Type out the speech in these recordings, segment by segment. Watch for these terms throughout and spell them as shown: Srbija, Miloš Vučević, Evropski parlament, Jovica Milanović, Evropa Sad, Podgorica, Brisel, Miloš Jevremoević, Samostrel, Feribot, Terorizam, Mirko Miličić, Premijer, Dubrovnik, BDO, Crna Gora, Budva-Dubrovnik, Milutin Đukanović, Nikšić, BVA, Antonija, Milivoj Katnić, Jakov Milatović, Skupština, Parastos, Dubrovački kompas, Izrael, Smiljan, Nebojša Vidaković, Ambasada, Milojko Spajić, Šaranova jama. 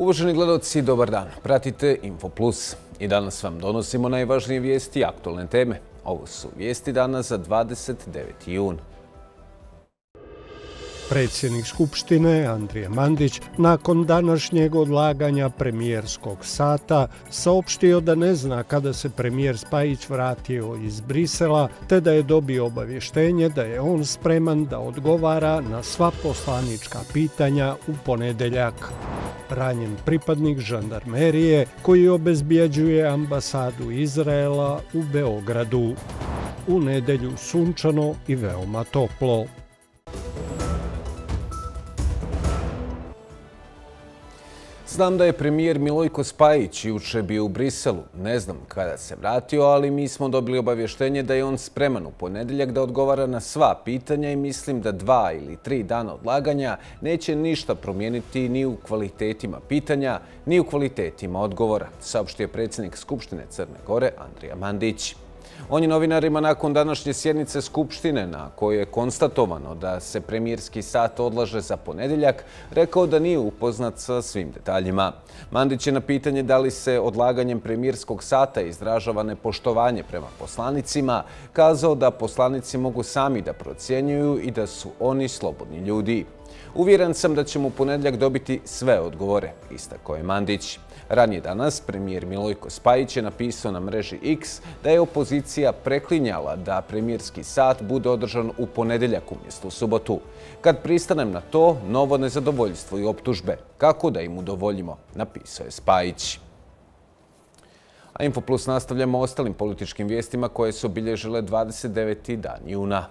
Uvaženi gledalci, dobar dan. Pratite Info Plus i danas vam donosimo najvažnije vijesti i aktualne teme. Ovo su vijesti dana za 29. jun. Predsjednik Skupštine Andrija Mandić nakon današnjeg odlaganja premijerskog sata saopštio da ne zna kada se premijer Spajić vratio iz Brisela, te da je dobio obavještenje da je on spreman da odgovara na sva poslanička pitanja u ponedeljak. Ranjen pripadnik Žandarmerije koji obezbjeđuje ambasadu Izraela u Beogradu. U nedelju sunčano i veoma toplo. Znam da je premijer Milojko Spajić juče bio u Briselu. Ne znam kada se vratio, ali mi smo dobili obavještenje da je on spreman u ponedeljak da odgovara na sva pitanja i mislim da 2 ili 3 dana odlaganja neće ništa promijeniti ni u kvalitetima pitanja, ni u kvalitetima odgovora, saopštio je predsjednik Skupštine Crne Gore Andrija Mandić. On je novinarima nakon današnje sjednice Skupštine, na kojoj je konstatovano da se premijerski sat odlaže za ponedeljak, rekao da nije upoznat sa svim detaljima. Mandić je na pitanje da li se odlaganjem premijerskog sata izražava nepoštovanje prema poslanicima, kazao da poslanici mogu sami da procjenjuju i da su oni slobodni ljudi. Uvjeren sam da ćemo u ponedeljak dobiti sve odgovore, istakao je Mandić. Ranije danas premijer Milojko Spajić je napisao na mreži X da je opozicija preklinjala da premijerski sat bude održan u ponedeljak umjesto u subotu. Kad pristanem na to, novo nezadovoljstvo i optužbe. Kako da im udovoljimo, napisao je Spajić. A Info Plus nastavljamo ostalim političkim vijestima koje su obilježile 29. dan juna.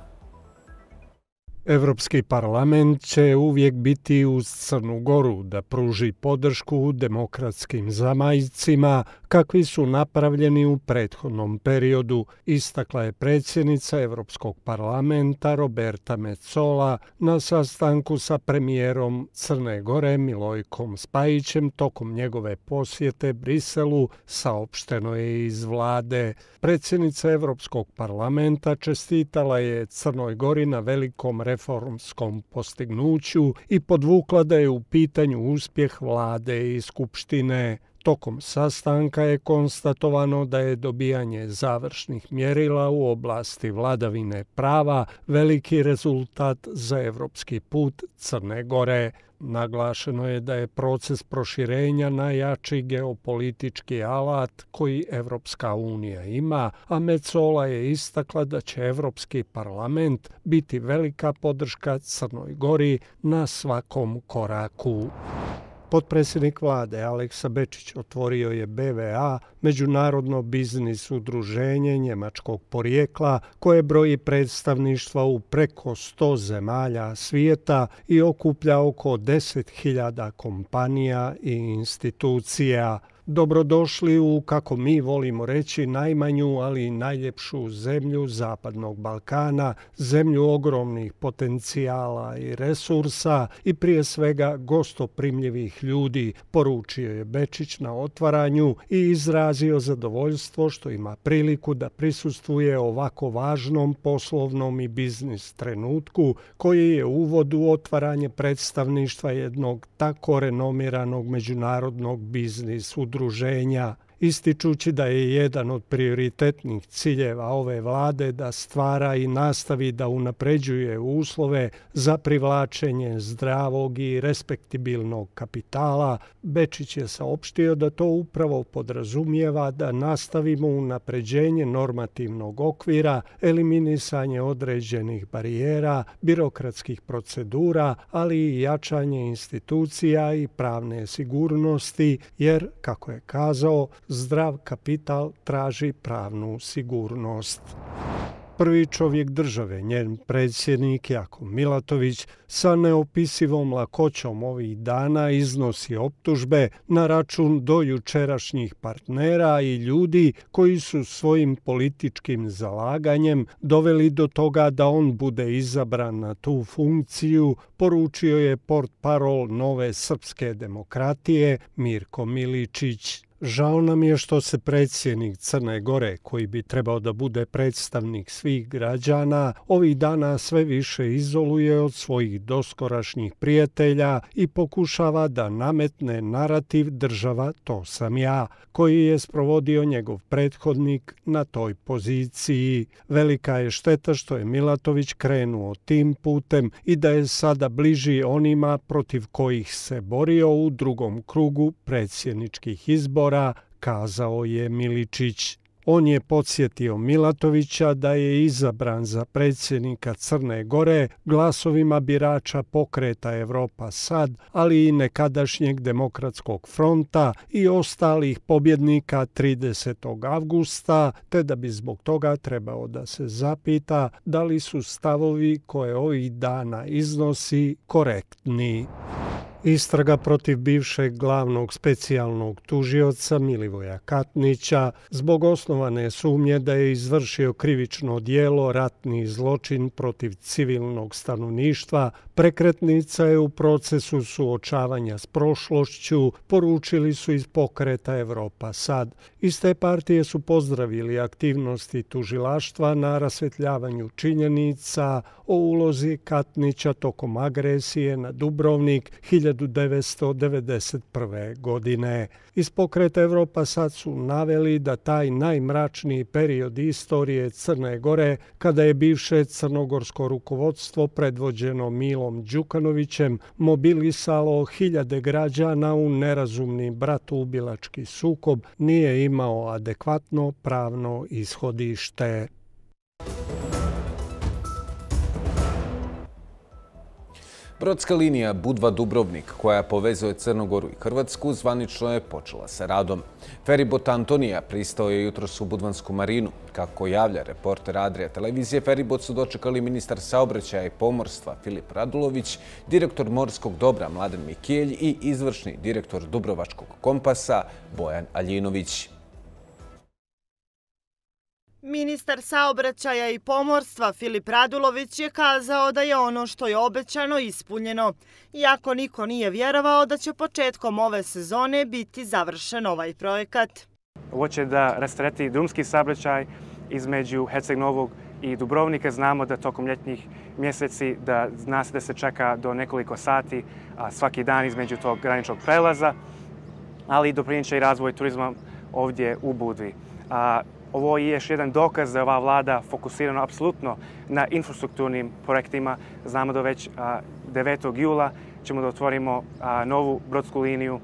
Evropski parlament će uvijek biti uz Crnu Goru da pruži podršku demokratskim zamajcima kakvi su napravljeni u prethodnom periodu, istakla je predsjednica Evropskog parlamenta Roberta Mecola na sastanku sa premijerom Crne Gore Milojkom Spajićem tokom njegove posjete Briselu, saopšteno je iz vlade. Predsjednica Evropskog parlamenta čestitala je Crnoj Gori na velikom reformskom postignuću i podvukla da je u pitanju uspjeh vlade i skupštine. Tokom sastanka je konstatovano da je dobijanje završnih mjerila u oblasti vladavine prava veliki rezultat za evropski put Crne Gore. Naglašeno je da je proces proširenja najjači geopolitički alat koji Evropska unija ima, a Mecola je istakla da će Evropski parlament biti velika podrška Crnoj Gori na svakom koraku. Potpredsjednik vlade Aleksa Bečić otvorio je BVA, međunarodno biznis udruženje njemačkog porijekla koje broji predstavništva u preko 100 zemalja svijeta i okuplja oko 10.000 kompanija i institucija. Dobrodošli u, kako mi volimo reći, najmanju, ali i najljepšu zemlju Zapadnog Balkana, zemlju ogromnih potencijala i resursa i prije svega gostoprimljivih ljudi, poručio je Bečić na otvaranju i izrazio zadovoljstvo što ima priliku da prisustvuje ovako važnom poslovnom i biznis trenutku koji je uvod u otvaranje predstavništva jednog tako renomiranog međunarodnog biznis udruženja. Ističući da je jedan od prioritetnih ciljeva ove vlade da stvara i nastavi da unapređuje uslove za privlačenje zdravog i respektibilnog kapitala, Bečić je saopštio da to upravo podrazumijeva da nastavimo unapređenje normativnog okvira, eliminisanje određenih barijera, birokratskih procedura, ali i jačanje institucija i pravne sigurnosti, jer, kako je kazao, zdrav kapital traži pravnu sigurnost. Prvi čovjek države, njen predsjednik Jakov Milatović, sa neopisivom lakoćom ovih dana iznosi optužbe na račun dojučerašnjih partnera i ljudi koji su svojim političkim zalaganjem doveli do toga da on bude izabran na tu funkciju, poručio je portparol Nove srpske demokratije Mirko Miličić. Žao nam je što se predsjednik Crne Gore, koji bi trebao da bude predstavnik svih građana, ovih dana sve više izoluje od svojih doskorašnjih prijatelja i pokušava da nametne narativ "država to sam ja", koji je sprovodio njegov prethodnik na toj poziciji. Velika je šteta što je Milatović krenuo tim putem i da je sada bliži onima protiv kojih se borio u drugom krugu predsjedničkih izbora, kazao je Miličić. On je podsjetio Milatovića da je izabran za predsjednika Crne Gore glasovima birača pokreta Evropa Sad, ali i nekadašnjeg Demokratskog fronta i ostalih pobjednika 30. avgusta, te da bi zbog toga trebao da se zapita da li su stavovi koje ovih dana iznosi korektni. Istraga protiv bivšeg glavnog specijalnog tužioca Milivoja Katnića zbog osnovane sumnje da je izvršio krivično djelo ratni zločin protiv civilnog stanovništva prekretnica je u procesu suočavanja s prošlošću, poručili su iz pokreta Evropa Sad. Iz te partije su pozdravili aktivnosti tužilaštva na rasvjetljavanju činjenica o ulozi Katnića tokom agresije na Dubrovnik 1991. godine. Iz pokreta Evropa Sad su naveli da taj najmračniji period istorije Crne Gore, kada je bivše crnogorsko rukovodstvo predvođeno Milom Đukanovićem mobilisalo hiljade građana u nerazumni bratoubilački sukob, nije imao adekvatno pravno ishodište. Brodska linija Budva-Dubrovnik, koja povezuje Crnu Goru i Hrvatsku, zvanično je počela sa radom. Feribot Antonija pristao je jutros u Budvansku marinu. Kako javlja reporter Adria televizije, feribot su dočekali ministar saobraćaja i pomorstva Filip Radulović, direktor morskog dobra Mladen Mikijelj i izvršni direktor Dubrovačkog kompasa Bojan Aljinović. Ministar saobraćaja i pomorstva Filip Radulović je kazao da je ono što je obećano ispunjeno, iako niko nije vjerovao da će početkom ove sezone biti završen ovaj projekat. Hoće da rastereti drumski saobraćaj između Herceg Novog i Dubrovnika. Znamo da tokom ljetnih mjeseci da se čeka do nekoliko sati svaki dan između tog graničnog prelaza, ali doprinijeće i razvoj turizma ovdje u Budvi. Ovo je još jedan dokaz da je ova vlada fokusirana apsolutno na infrastrukturnim projektima. Znamo da već 9. jula ćemo da otvorimo novu brodsku liniju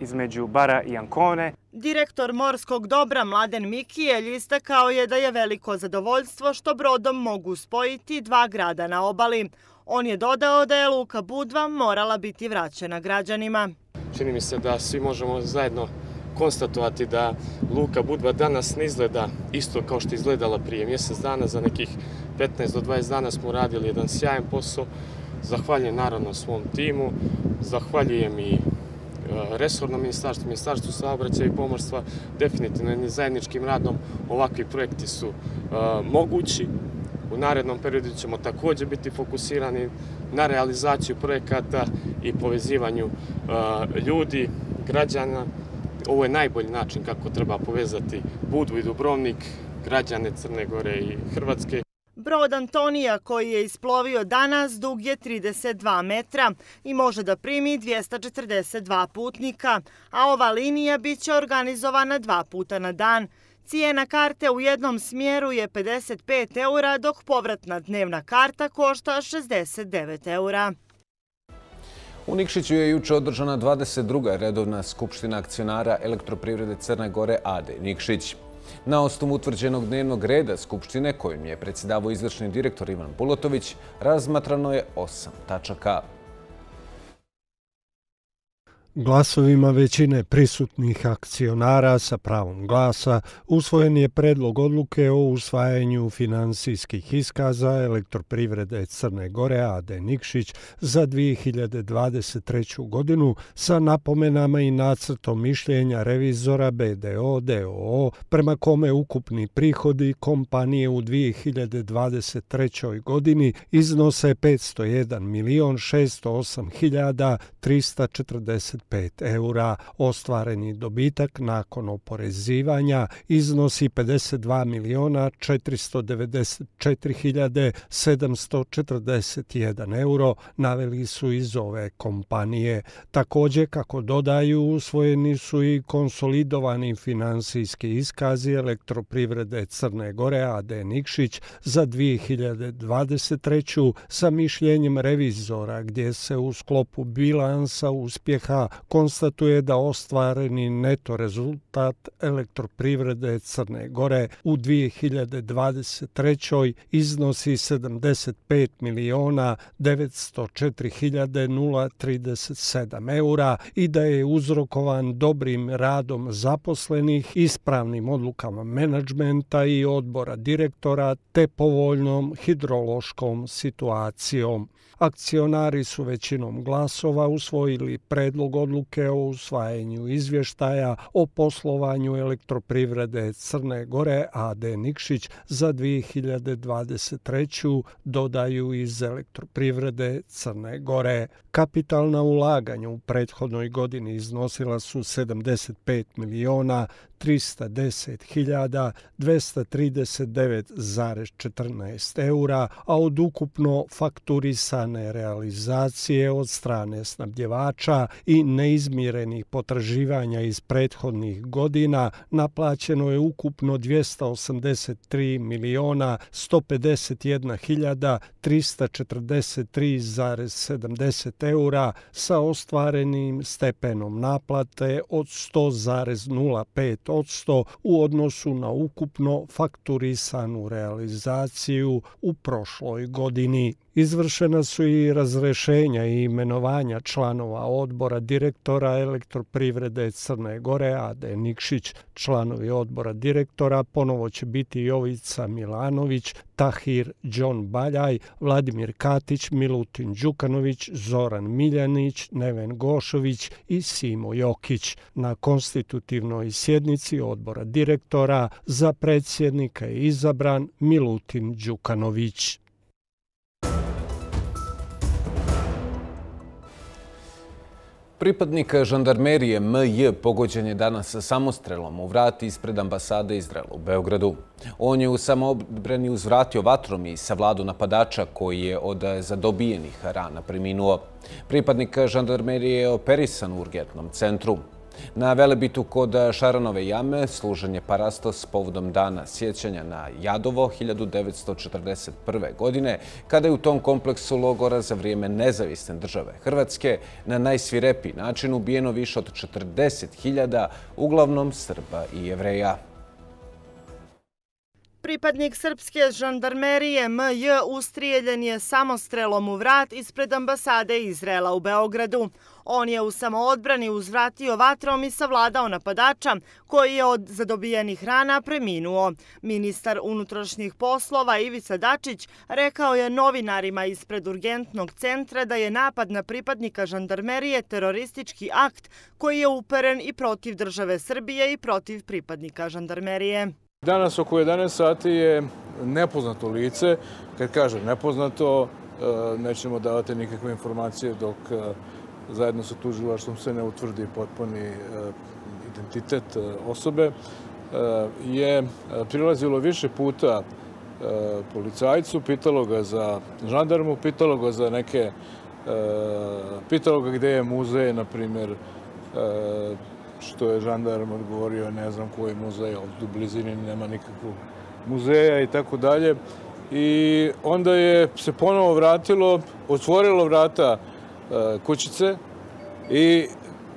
između Bara i Ankone. Direktor morskog dobra Mladen Mikijelj istakao je da je veliko zadovoljstvo što brodom mogu spojiti dva grada na obali. On je dodao da je Luka Budva morala biti vraćena građanima. Čini mi se da svi možemo zajedno konstatovati da Luka Budva danas ne izgleda isto kao što izgledala prije mjesec dana. Za nekih 15 do 20 dana smo radili jedan sjajan posao. Zahvaljujem naravno svom timu, zahvaljujem i resornom ministarstvu, ministarstvu saobraćaja i pomorstva. Definitivno zajedničkim radom ovakvi projekti su mogući. U narednom periodu ćemo također biti fokusirani na realizaciju projekata i povezivanju ljudi, građana. Ovo je najbolji način kako treba povezati Budvu i Dubrovnik, građane Crne Gore i Hrvatske. Brod Antonija koji je isplovio danas dug je 32 metra i može da primi 242 putnika, a ova linija biće organizovana 2 puta na dan. Cijena karte u jednom smjeru je 55 eura, dok povratna dnevna karta košta 69 eura. U Nikšiću je juče održana 22. redovna skupština akcionara Elektroprivrede Crne Gore AD Nikšić. Na osnovu utvrđenog dnevnog reda skupštine, kojim je predsjedavao izvršni direktor Ivan Bulatović, razmatrano je 8 tačaka. Glasovima većine prisutnih akcionara sa pravom glasa usvojen je predlog odluke o usvajanju finansijskih iskaza Elektroprivrede Crne Gore AD Nikšić za 2023. godinu sa napomenama i nacrtom mišljenja revizora BDO DOO prema kome ukupni prihodi kompanije u 2023. godini iznose 501 608 340 €25. Ostvareni dobitak nakon oporezivanja iznosi €54.494.741, naveli su iz ove kompanije. Također, kako dodaju, usvojeni su i konsolidovani finansijski iskazi Elektroprivrede Crne Gore AD Nikšić za 2023. sa mišljenjem revizora, gdje se u sklopu bilansa uspjeha konstatuje da ostvareni neto rezultat Elektroprivrede Crne Gore u 2023. iznosi €75.904.037 i da je uzrokovan dobrim radom zaposlenih, ispravnim odlukama menadžmenta i odbora direktora te povoljnom hidrološkom situacijom. Akcionari su većinom glasova usvojili predlog odluke o usvajanju izvještaja o poslovanju Elektroprivrede Crne Gore AD Nikšić za 2023. dodaju iz Elektroprivrede Crne Gore. Kapitalna ulaganja u prethodnoj godini iznosila su €75.310.239,14, a od ukupno fakturisane realizacije od strane snabdjevača i neizmirenih potraživanja iz prethodnih godina naplaćeno je ukupno €283.151.343,70 sa ostvarenim stepenom naplate od 100,05% u odnosu na ukupno fakturisanu realizaciju u prošloj godini. Izvršena su i razrešenja i imenovanja članova odbora direktora Elektroprivrede Crne Gore AD Nikšić. Članovi odbora direktora ponovo će biti Jovica Milanović, Tahir Đon Baljaj, Vladimir Katić, Milutin Đukanović, Zoran Miljanić, Neven Gošović i Simo Jokić. Na konstitutivnoj sjednici odbora direktora za predsjednika je izabran Milutin Đukanović. Pripadnik Žandarmerije M.J. pogođen je danas samostrelom u vrat ispred ambasade Izraela u Beogradu. On je u samoobrani uzvratio vatrom i savladao napadača koji je od zadobijenih rana preminuo. Pripadnik Žandarmerije je operisan u urgentnom centru. Na Velebitu kod Šaranove jame služen je Parastos povodom dana sjećanja na Jadovo 1941. godine, kada je u tom kompleksu logora za vrijeme nezavisne države Hrvatske na najsvirepiji način ubijeno više od 40.000, uglavnom Srba i Jevreja. Pripadnik srpske žandarmerije M.J. ustrijeljen je samostrelom u vrat ispred ambasade Izraela u Beogradu. On je u samoodbrani uzvratio vatrom i savladao napadača koji je od zadobijenih rana preminuo. Ministar unutrašnjih poslova Ivica Dačić rekao je novinarima ispred urgentnog centra da je napad na pripadnika žandarmerije teroristički akt koji je uperen i protiv države Srbije i protiv pripadnika žandarmerije. Danas oko 11 sati je nepoznato lice. Kad kažem nepoznato, nećemo davati nikakve informacije dok zajedno sa tužilaštvom se ne utvrdi potpuni identitet osobe. Je prilazilo više puta policajcu, pitalo ga za žandarmu, pitalo ga za neke, pitalo ga gdje je muzej, na primjer, što je žandarm odgovorio, ne znam koji muzej, od blizini nema nikakvog muzeja i tako dalje. I onda je se ponovo vratilo, otvorilo vrata kućice i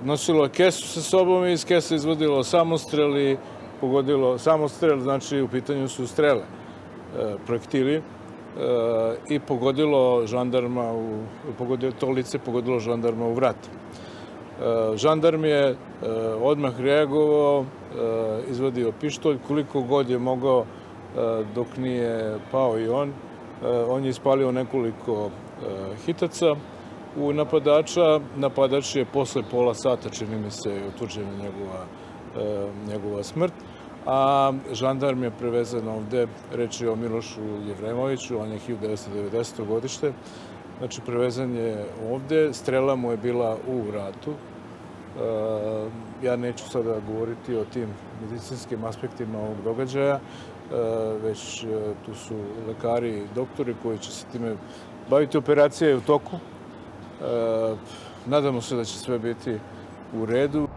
nosilo kesu sa sobom i iz kese izvodilo samostrel i pogodilo samostrel, znači u pitanju su strele, projektili, i pogodilo žandarma, to lice pogodilo žandarma u vrat. Žandarm je odmah reagovao, izvadio pištolj koliko god je mogao dok nije pao i on. On je ispalio nekoliko hitaca u napadača. Napadač je posle pola sata, čini mi se, utvrđena njegova smrt. A žandarm je prevezen ovde, reč je o Milošu Jevremoviću, on je 1990. godište. Znači, prevezen je ovde, strela mu je bila u vratu Ja neću sada govoriti o tim medicinskim aspektima ovog događaja, već tu su lekari i doktori koji će se time baviti. Operacija je u toku. Nadamo se da će sve biti u redu.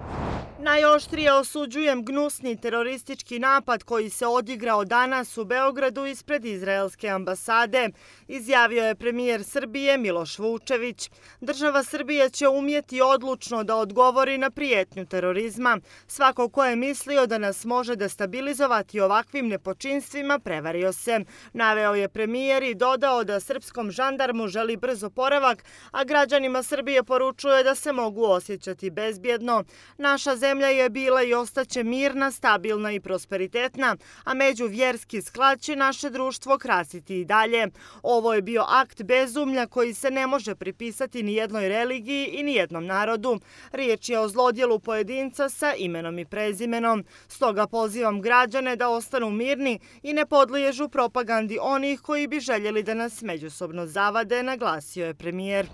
Najoštrije osuđujem gnusni teroristički napad koji se odigrao danas u Beogradu ispred izraelske ambasade, izjavio je premijer Srbije Miloš Vučević. Država Srbije će umjeti odlučno da odgovori na prijetnju terorizma. Svako ko je mislio da nas može destabilizovati ovakvim nepočinstvima prevario se, naveo je premijer i dodao da srpskom žandarmu želi brz oporavak, a građanima Srbije poručuje da se mogu osjećati bezbjedno. Naša zemlja je bila i ostaće mirna, stabilna i prosperitetna, a međuvjerski sklad će naše društvo krasiti i dalje. Ovo je bio akt bezumlja koji se ne može pripisati ni jednoj religiji i ni jednom narodu. Riječ je o zlodjelu pojedinca sa imenom i prezimenom. Stoga pozivam građane da ostanu mirni i ne podliježu propagandi onih koji bi željeli da nas međusobno zavade, naglasio je premijer.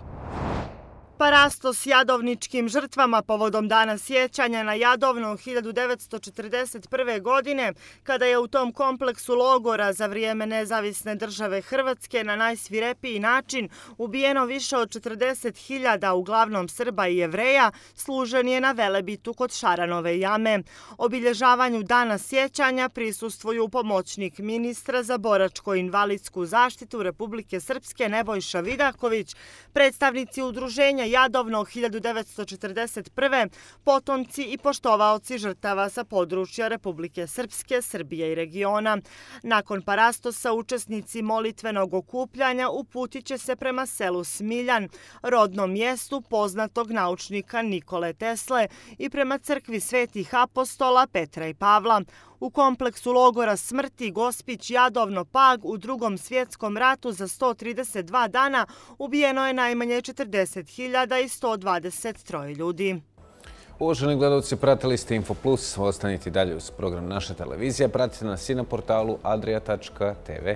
Parastos jadovničkim žrtvama povodom dana sjećanja na Jadovno 1941. godine, kada je u tom kompleksu logora za vrijeme nezavisne države Hrvatske na najsvirepiji način ubijeno više od 40.000, uglavnom Srba i Jevreja, služen je na Velebitu kod Šaranove jame. Obilježavanju dana sjećanja prisustvuju pomoćnik ministra za boračko-invalidsku zaštitu Republike Srpske Nebojša Vidaković, predstavnici udruženja Jadovno 1941. potomci i poštovaoci žrtava sa područja Republike Srpske, Srbije i regiona. Nakon Parastosa učesnici molitvenog okupljanja uputit će se prema selu Smiljan, rodnom mjestu poznatog naučnika Nikole Tesle, i prema crkvi Svetih apostola Petra i Pavla. U kompleksu logora smrti Gospić Jadovno Pag u Drugom svjetskom ratu za 132 dana ubijeno je najmanje 40.123 ljudi. Uvaženi gledalci, pratili ste Info Plus. Ostanite dalje uz program naše televizije. Pratite nas i na portalu adria.tv.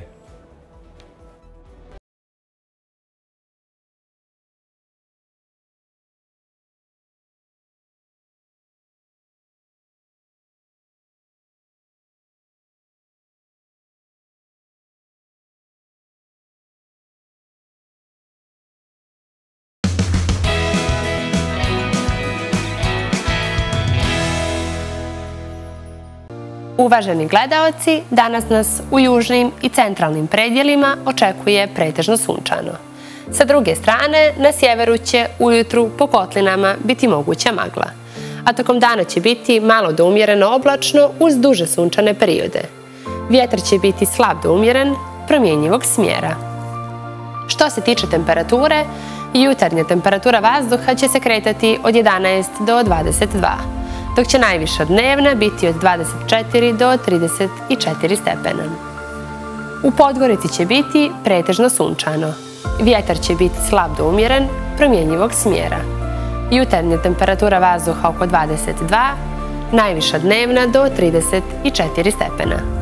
Uvaženi gledaoci, danas nas u južnim i centralnim predjelima očekuje pretežno sunčano. Sa druge strane, na sjeveru će ujutru po kotlinama biti moguća magla, a tokom dana će biti malo do umjereno oblačno uz duže sunčane periode. Vjetar će biti slab do umjeren, promjenjivog smjera. Što se tiče temperature, jutarnja temperatura vazduha će se kretati od 11 do 22, dok će najviša dnevna biti od 24 do 34 stepena. U Podgorici će biti pretežno sunčano. Vjetar će biti slab do umjeren, promjenjivog smjera. Jutarnja temperatura vazduha oko 22, najviša dnevna do 34 stepena.